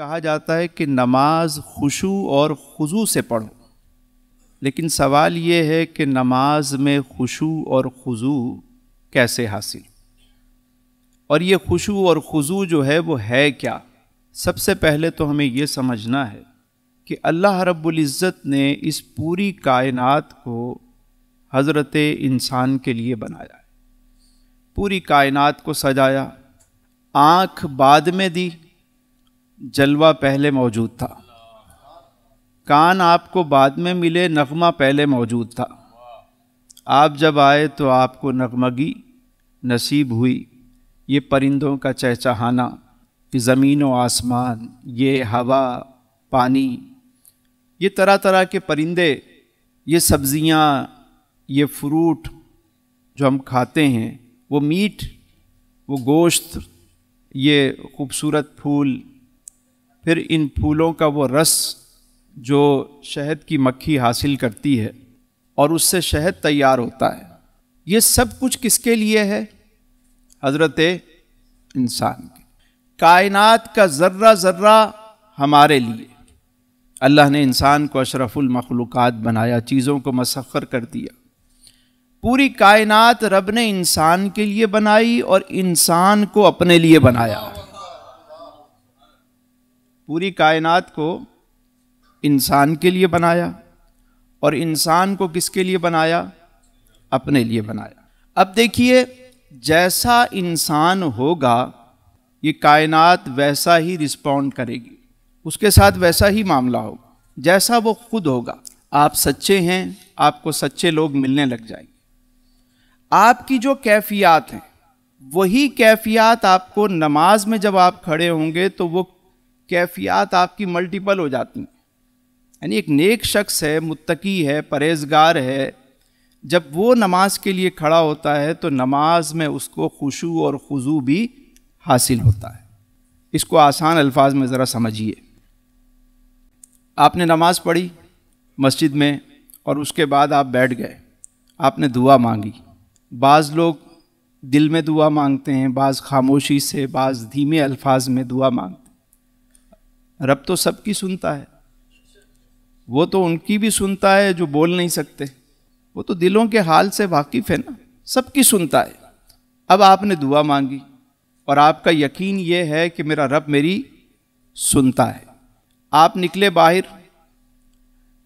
कहा जाता है कि नमाज खुशू और खुजू से पढ़ो, लेकिन सवाल ये है कि नमाज में खुशू और खुजू कैसे हासिल, और ये खुशू और खुजू जो है वो है क्या। सबसे पहले तो हमें ये समझना है कि अल्लाह रब्बुल इज़्ज़त ने इस पूरी कायनात को हज़रत इंसान के लिए बनाया है, पूरी कायनात को सजाया, आँख बाद में दी, जलवा पहले मौजूद था, कान आपको बाद में मिले, नगमा पहले मौजूद था, आप जब आए तो आपको नगमगी नसीब हुई, ये परिंदों का चहचहाना, ज़मीन व आसमान, ये हवा पानी, ये तरह तरह के परिंदे, ये सब्ज़ियाँ, ये फ्रूट जो हम खाते हैं, वो मीट, वो गोश्त, ये खूबसूरत फूल, फिर इन फूलों का वो रस जो शहद की मक्खी हासिल करती है और उससे शहद तैयार होता है, ये सब कुछ किसके लिए है? हज़रत इंसान के। कायनात का ज़र्रा ज़र्रा हमारे लिए। अल्लाह ने इंसान को अशरफुल मखलूक़ात बनाया, चीज़ों को मसख़र कर दिया। पूरी कायनात रब ने इंसान के लिए बनाई और इंसान को अपने लिए बनाया। पूरी कायनात को इंसान के लिए बनाया और इंसान को किसके लिए बनाया? अपने लिए बनाया। अब देखिए, जैसा इंसान होगा ये कायनात वैसा ही रिस्पॉन्ड करेगी, उसके साथ वैसा ही मामला होगा जैसा वो खुद होगा। आप सच्चे हैं, आपको सच्चे लोग मिलने लग जाएंगे। आपकी जो कैफियत हैं वही कैफियत आपको नमाज में जब आप खड़े होंगे तो वो कैफियत आपकी मल्टीपल हो जाती हैं। यानी एक नेक शख्स है, मुत्तकी है, परहेजगार है, जब वो नमाज के लिए खड़ा होता है तो नमाज में उसको खुशू और खुजू भी हासिल होता है। इसको आसान अल्फाज में ज़रा समझिए। आपने नमाज पढ़ी मस्जिद में और उसके बाद आप बैठ गए, आपने दुआ मांगी। बाज़ लोग दिल में दुआ मांगते हैं, बाज़ खामोशी से, बाज़ धीमे अल्फाज में दुआ मांगते हैं। रब तो सबकी सुनता है, वो तो उनकी भी सुनता है जो बोल नहीं सकते, वो तो दिलों के हाल से वाकिफ़ है ना, सबकी सुनता है। अब आपने दुआ मांगी और आपका यकीन ये है कि मेरा रब मेरी सुनता है। आप निकले बाहर,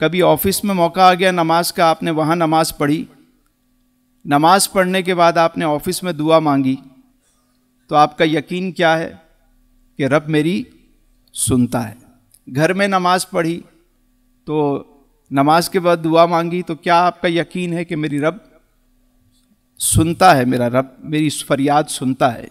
कभी ऑफिस में मौका आ गया नमाज का, आपने वहाँ नमाज पढ़ी। नमाज पढ़ने के बाद आपने ऑफिस में दुआ मांगी तो आपका यकीन क्या है कि रब मेरी सुनता है। घर में नमाज पढ़ी तो नमाज के बाद दुआ मांगी तो क्या आपका यकीन है कि मेरी रब सुनता है, मेरा रब मेरी फरियाद सुनता है।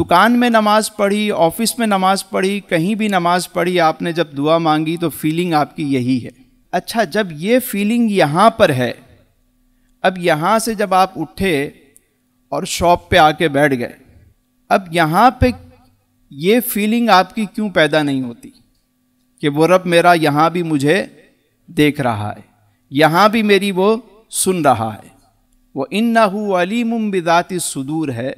दुकान में नमाज पढ़ी, ऑफिस में नमाज पढ़ी, कहीं भी नमाज पढ़ी, आपने जब दुआ मांगी तो फीलिंग आपकी यही है। अच्छा, जब ये फीलिंग यहाँ पर है, अब यहाँ से जब आप उठे और शॉप पे आके बैठ गए, अब यहाँ पे ये फीलिंग आपकी क्यों पैदा नहीं होती कि वो रब मेरा यहाँ भी मुझे देख रहा है, यहाँ भी मेरी वो सुन रहा है। वो इन्नहु अलीमुम बिज़ाति सुदूर है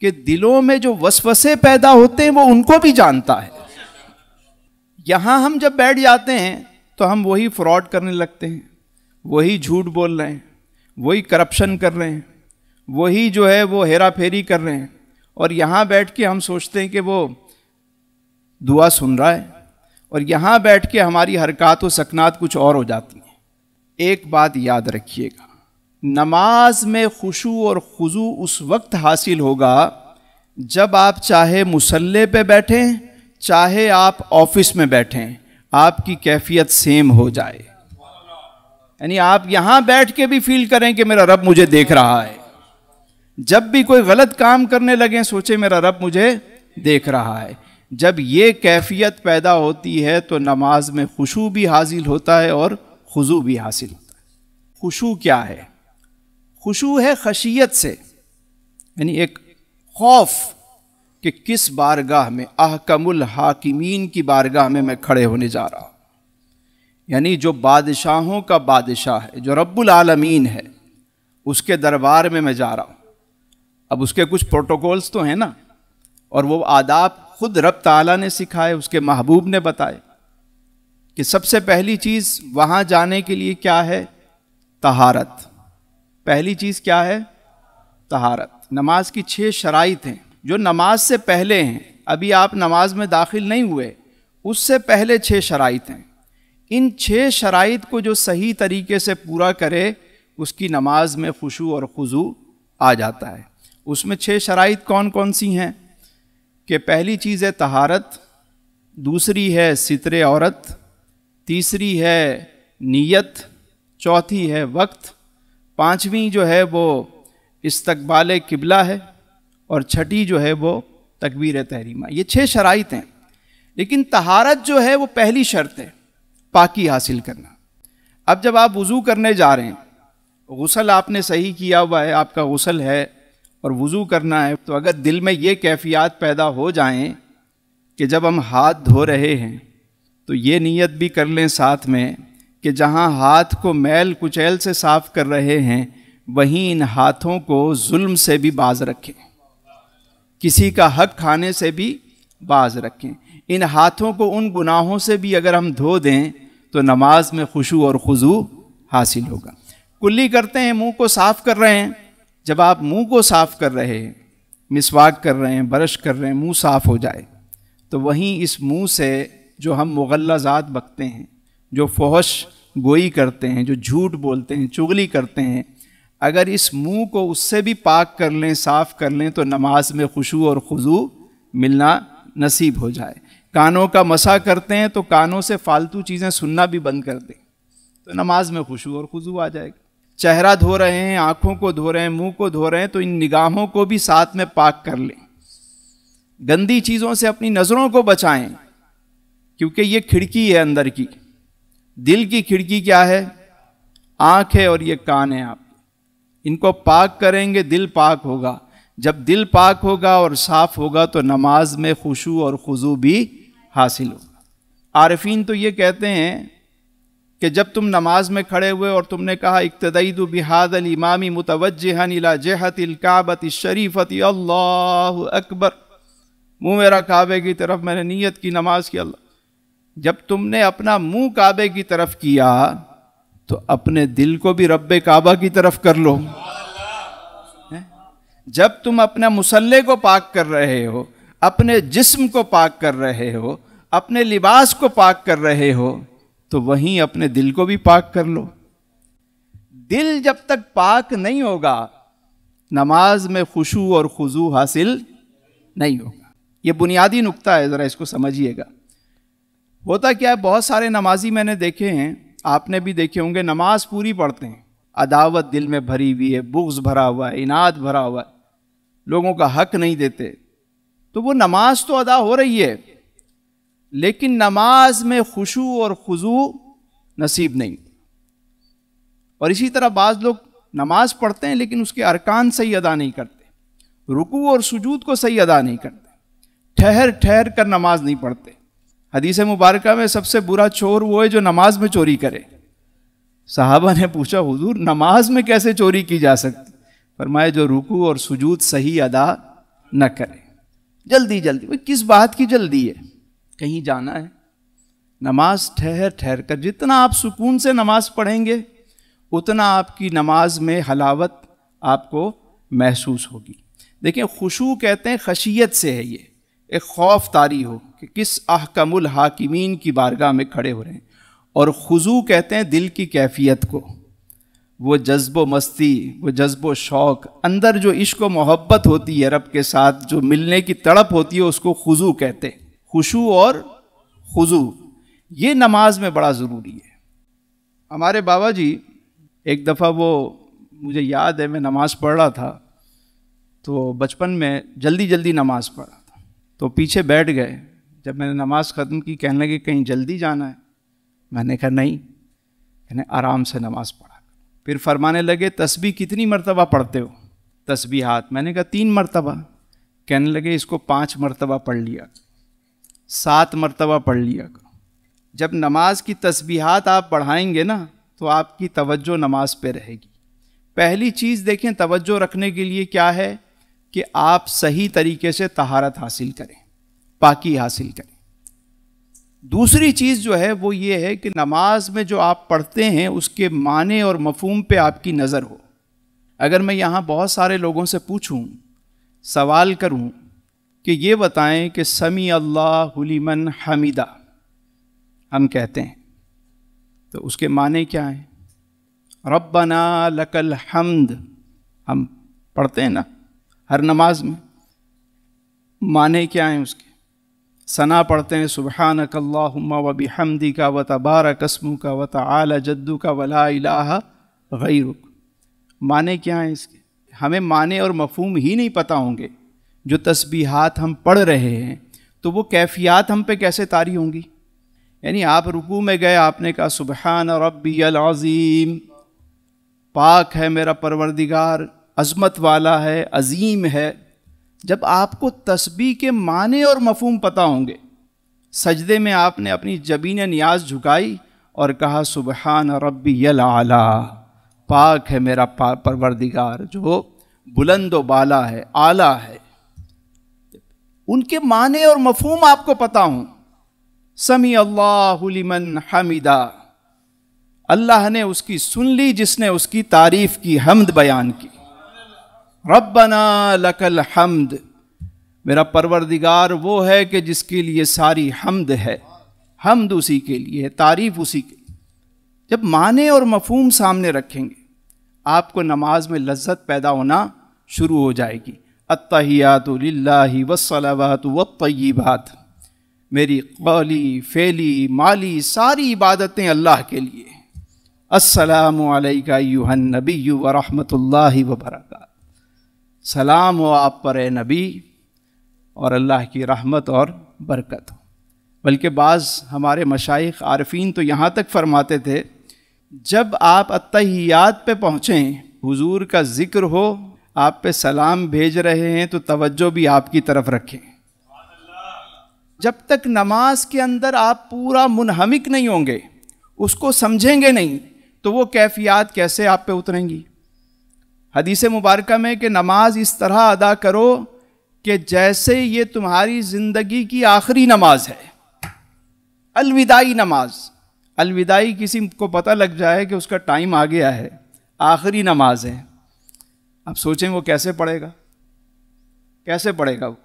कि दिलों में जो वसवसे पैदा होते हैं वो उनको भी जानता है। यहाँ हम जब बैठ जाते हैं तो हम वही फ्रॉड करने लगते हैं, वही झूठ बोल रहे हैं, वही करप्शन कर रहे हैं, वही जो है वो हेरा फेरी कर रहे हैं, और यहाँ बैठ के हम सोचते हैं कि वो दुआ सुन रहा है, और यहाँ बैठ के हमारी हरकत व सकनात कुछ और हो जाती हैं। एक बात याद रखिएगा, नमाज में खुशू और खुजू उस वक्त हासिल होगा जब आप चाहे मुसल्ले पे बैठें, चाहे आप ऑफिस में बैठें, आपकी कैफियत सेम हो जाए। यानी आप यहाँ बैठ के भी फील करें कि मेरा रब मुझे देख रहा है, जब भी कोई गलत काम करने लगे सोचे मेरा रब मुझे देख रहा है। जब ये कैफियत पैदा होती है तो नमाज में खुशू भी हासिल होता है और खुजू भी हासिल होता है। खुशू क्या है? खुशू है खशियत से, यानी एक खौफ कि किस बारगाह में, अहकमुल हाकिमीन की बारगाह में मैं खड़े होने जा रहा हूँ। यानी जो बादशाहों का बादशाह है, जो रब्बुल आलमीन है, उसके दरबार में मैं जा रहा हूँ। अब उसके कुछ प्रोटोकॉल्स तो हैं ना, और वो आदाब खुद रब ताला ने सिखाए, उसके महबूब ने बताए कि सबसे पहली चीज़ वहाँ जाने के लिए क्या है? तहारत। पहली चीज़ क्या है? तहारत। नमाज की 6 शराइत हैं जो नमाज से पहले हैं, अभी आप नमाज में दाखिल नहीं हुए, उससे पहले 6 शराइत हैं। इन 6 शराइत को जो सही तरीके से पूरा करे उसकी नमाज में खुशू और खुजू आ जाता है। उसमें 6 शराइत कौन कौन सी हैं कि पहली चीज़ है तहारत, दूसरी है सितरे औरत, तीसरी है नीयत, चौथी है वक्त, पांचवीं जो है वो इस्तकबाले किबला है और छठी जो है वो तकबीर तहरीमा। ये 6 शराइत हैं। लेकिन तहारत जो है वो पहली शर्त है, पाकी हासिल करना। अब जब आप वज़ू करने जा रहे हैं, गुस्ल आपने सही किया हुआ है, आपका गुस्ल है और वज़ू करना है, तो अगर दिल में ये कैफियत पैदा हो जाएं कि जब हम हाथ धो रहे हैं तो ये नीयत भी कर लें साथ में कि जहाँ हाथ को मैल कुचैल से साफ़ कर रहे हैं वहीं इन हाथों को जुल्म से भी बाज़ रखें, किसी का हक खाने से भी बाज़ रखें। इन हाथों को उन गुनाहों से भी अगर हम धो दें तो नमाज में खुशू और खुजू हासिल होगा। कुल्ली करते हैं, मुंह को साफ़ कर रहे हैं। जब आप मुंह को साफ़ कर रहे हैं, मिसवाक कर रहे हैं, ब्रश कर रहे हैं, मुंह साफ़ हो जाए, तो वहीं इस मुंह से जो हम मुग़ल्लज़ात बकते हैं, जो फहश गोई करते हैं, जो झूठ बोलते हैं, चुगली करते हैं, अगर इस मुंह को उससे भी पाक कर लें, साफ़ कर लें, तो नमाज में खुशू और खुजू मिलना नसीब हो जाए। कानों का मसा करते हैं तो कानों से फालतू चीज़ें सुनना भी बंद कर दें तो नमाज में खुशू और खुजू आ जाएगा। चेहरा धो रहे हैं, आँखों को धो रहे हैं, मुंह को धो रहे हैं, तो इन निगाहों को भी साथ में पाक कर लें। गंदी चीज़ों से अपनी नज़रों को बचाएं, क्योंकि ये खिड़की है अंदर की। दिल की खिड़की क्या है? आँख है और ये कान है। आप इनको पाक करेंगे, दिल पाक होगा। जब दिल पाक होगा और साफ़ होगा तो नमाज में खुशू और खुजू भी हासिल होगा। आरिफीन तो ये कहते हैं कि जब तुम नमाज में खड़े हुए और तुमने कहा इक्तदैदु बिहाद अल इमामी मुतवज्जिहन इला जिहतिल काबति शरीफति अल्लाहु अकबर, मुँह मेरा काबे की तरफ, मैंने नीयत की नमाज की। अल्लाह, जब तुमने अपना मुँह काबे की तरफ किया तो अपने दिल को भी रब्बे काबा की तरफ कर लो। जब तुम अपने मुसल्ले को पाक कर रहे हो, अपने जिस्म को पाक कर रहे हो, अपने लिबास को पाक कर रहे हो, तो वहीं अपने दिल को भी पाक कर लो। दिल जब तक पाक नहीं होगा नमाज में खुशू और खुजू हासिल नहीं होगा। ये बुनियादी नुक्ता है, ज़रा इसको समझिएगा। होता क्या है, बहुत सारे नमाजी मैंने देखे हैं, आपने भी देखे होंगे, नमाज पूरी पढ़ते हैं, अदावत दिल में भरी हुई है, बुग़्ज़ भरा हुआ है, इनाद भरा हुआ है, लोगों का हक नहीं देते, तो वो नमाज तो अदा हो रही है लेकिन नमाज में खुशू और खुजू नसीब नहीं। और इसी तरह बाज़ लोग नमाज पढ़ते हैं लेकिन उसके अरकान सही अदा नहीं करते, रुकू और सुजूद को सही अदा नहीं करते, ठहर ठहर कर नमाज नहीं पढ़ते। हदीस मुबारका में सबसे बुरा चोर वो है जो नमाज में चोरी करे। सहाबा ने पूछा हुजूर नमाज में कैसे चोरी की जा सकती? फरमाए जो रुकू और सुजूद सही अदा न करे। जल्दी जल्दी, वो किस बात की जल्दी है? कहीं जाना है, नमाज ठहर ठहर कर। जितना आप सुकून से नमाज पढ़ेंगे उतना आपकी नमाज में हलावत आपको महसूस होगी। देखिए, खुशू कहते हैं खशियत से है, ये एक खौफ तारी हो कि किस अहकमुल हाकिमीन की बारगाह में खड़े हो रहे हैं। और खुजू कहते हैं दिल की कैफियत को, वो जज्बो मस्ती, वो जज्बो शौक़, अंदर जो इश्क व मोहब्बत होती है रब के साथ, जो मिलने की तड़प होती है, उसको खुजू कहते हैं। खुशू और खुजू ये नमाज में बड़ा ज़रूरी है। हमारे बाबा जी एक दफ़ा, वो मुझे याद है मैं नमाज़ पढ़ रहा था, तो बचपन में जल्दी जल्दी नमाज़ पढ़ा तो पीछे बैठ गए। जब मैंने नमाज़ ख़त्म की कहने लगे कहीं जल्दी जाना है, मैंने कहा नहीं, कहने आराम से नमाज़ पढ़ा। फिर फरमाने लगे तस्बीह कितनी मरतबा पढ़ते हो? तस्बीहात, मैंने कहा 3 मरतबा। कहने लगे इसको 5 मरतबा पढ़ लिया, 7 मरतबा पढ़ लिया। जब नमाज की तस्बीहात आप पढ़ाएंगे ना तो आपकी तवज्जो नमाज पे रहेगी। पहली चीज़ देखें, तवज्जो रखने के लिए क्या है कि आप सही तरीके से तहारत हासिल करें। पाकी हासिल करें। दूसरी चीज़ जो है वो ये है कि नमाज में जो आप पढ़ते हैं उसके माने और मफहूम पे आपकी नज़र हो। अगर मैं यहाँ बहुत सारे लोगों से पूछूं, सवाल करूं कि ये बताएं कि समी अल्लाहु लिमन हमीदा हम कहते हैं तो उसके माने क्या हैं। रब्बना लकल हम्द हम पढ़ते हैं ना हर नमाज में, माने क्या हैं उसके। सना पढ़ते हैं सुबहानकल्लाहुम्मा व बिहम्दिका व तबारक अस्मुका व तआला जद्दुका व ला इलाहा गैरुक, माने क्या हैं इसके। हमें माने और मफहूम ही नहीं पता होंगे। जो तस्बीहात हम पढ़ रहे हैं तो वो कैफियात हम पे कैसे तारी होंगी। यानी आप रुकू में गए, आपने कहा सुबहान रब्बियल अज़ीम, पाक है मेरा परवरदिगार, अज़मत वाला है, अज़ीम है। जब आपको तस्बीह के माने और मफहूम पता होंगे, सजदे में आपने अपनी जबीन नियाज झुकाई और कहा सुबहान रब्बियल आला, पाक है मेरा परवरदिगार जो बुलंद व बाला है, आला है। उनके माने और मफहूम आपको पता हों। समी अल्लाहु लिमन हमिदा, अल्लाह ने उसकी सुन ली जिसने उसकी तारीफ़ की, हम्द बयान की। रब्बना लकल हम्द, मेरा परवरदिगार वो है कि जिसके लिए सारी हम्द है, हम्द उसी के लिए है, तारीफ़ उसी के। जब माने और मफहूम सामने रखेंगे आपको नमाज में लज्जत पैदा होना शुरू हो जाएगी। अत्तहियातु लिल्लाहि वस्सलावातु वत्तय्यिबात, मेरी कौली फ़ेली माली सारी इबादतें अल्लाह के लिए। अस्सलामु अलैका अय्युहन नबिय्यु व रहमतुल्लाहि व बरकातुहु, सलाम हो आप पर ए नबी और अल्लाह की रहमत और बरकत हो। बल्कि बाज़ हमारे मशाइख आरफीन तो यहाँ तक फरमाते थे, जब आप अत्तहियात पे पहुँचें हुजूर का ज़िक्र हो, आप पे सलाम भेज रहे हैं तो तवज्जो भी आपकी तरफ रखें। जब तक नमाज के अंदर आप पूरा मुनहमिक नहीं होंगे, उसको समझेंगे नहीं, तो वो कैफियात कैसे आप पे उतरेंगी। हदीस मुबारक में कि नमाज इस तरह अदा करो कि जैसे ये तुम्हारी ज़िंदगी की आखिरी नमाज है, अलविदाई नमाज। अलविदाई किसी को पता लग जाए कि उसका टाइम आ गया है, आखिरी नमाज है, आप सोचें वो कैसे पढ़ेगा, कैसे पढ़ेगा वो।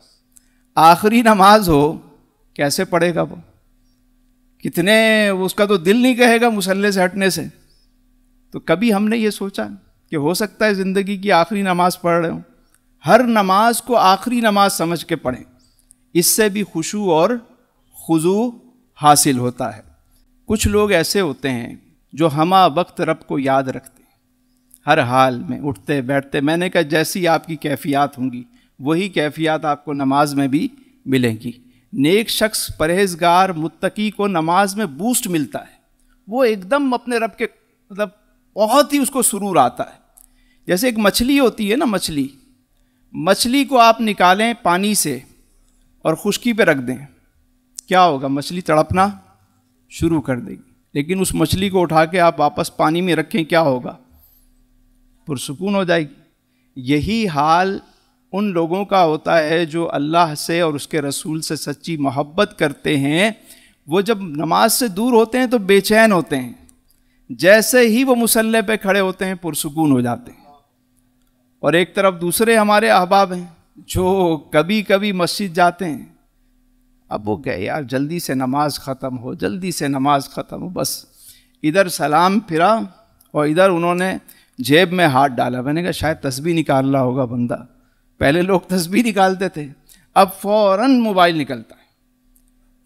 आखिरी नमाज हो कैसे पढ़ेगा वो, कितने उसका तो दिल नहीं कहेगा मुसल्ले से हटने से। तो कभी हमने ये सोचा कि हो सकता है ज़िंदगी की आखिरी नमाज पढ़ रहे हो। हर नमाज को आखिरी नमाज समझ के पढ़ें, इससे भी खुशू और खुजू हासिल होता है। कुछ लोग ऐसे होते हैं जो हमा वक्त रब को याद रखते हैं, हर हाल में, उठते बैठते। मैंने कहा जैसी आपकी कैफियत होंगी वही कैफियत आपको नमाज में भी मिलेंगी। नेक शख्स, परहेजगार, मुत्तकी को नमाज में बूस्ट मिलता है। वो एकदम अपने रब के मतलब बहुत ही उसको सुरूर आता है। जैसे एक मछली होती है ना, मछली, मछली को आप निकालें पानी से और खुश्की पे रख दें, क्या होगा, मछली तड़पना शुरू कर देगी। लेकिन उस मछली को उठा के आप वापस पानी में रखें, क्या होगा, पुरसुकून हो जाएगी। यही हाल उन लोगों का होता है जो अल्लाह से और उसके रसूल से सच्ची मोहब्बत करते हैं। वो जब नमाज से दूर होते हैं तो बेचैन होते हैं, जैसे ही वो मुसल्ले पे खड़े होते हैं पुरसुकून हो जाते हैं। और एक तरफ दूसरे हमारे अहबाब हैं जो कभी कभी मस्जिद जाते हैं, अब वो गए यार जल्दी से नमाज ख़त्म हो, जल्दी से नमाज ख़त्म हो, बस इधर सलाम फिरा और इधर उन्होंने जेब में हाथ डाला। मैंने कहा शायद तस्बीह निकाल रहा होगा बंदा, पहले लोग तस्बीह निकालते थे, अब फ़ौरन मोबाइल निकलता है।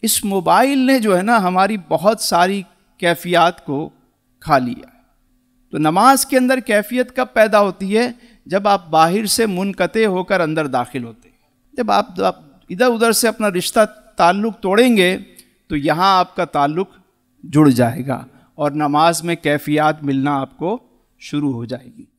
इस मोबाइल ने जो है ना हमारी बहुत सारी कैफियत को खा लिया। तो नमाज के अंदर कैफियत कब पैदा होती है, जब आप बाहर से मुनक़ते होकर अंदर दाखिल होते हैं। जब आप इधर उधर से अपना रिश्ता ताल्लुक़ तोड़ेंगे तो यहाँ आपका ताल्लुक़ जुड़ जाएगा और नमाज में कैफियत मिलना आपको शुरू हो जाएगी।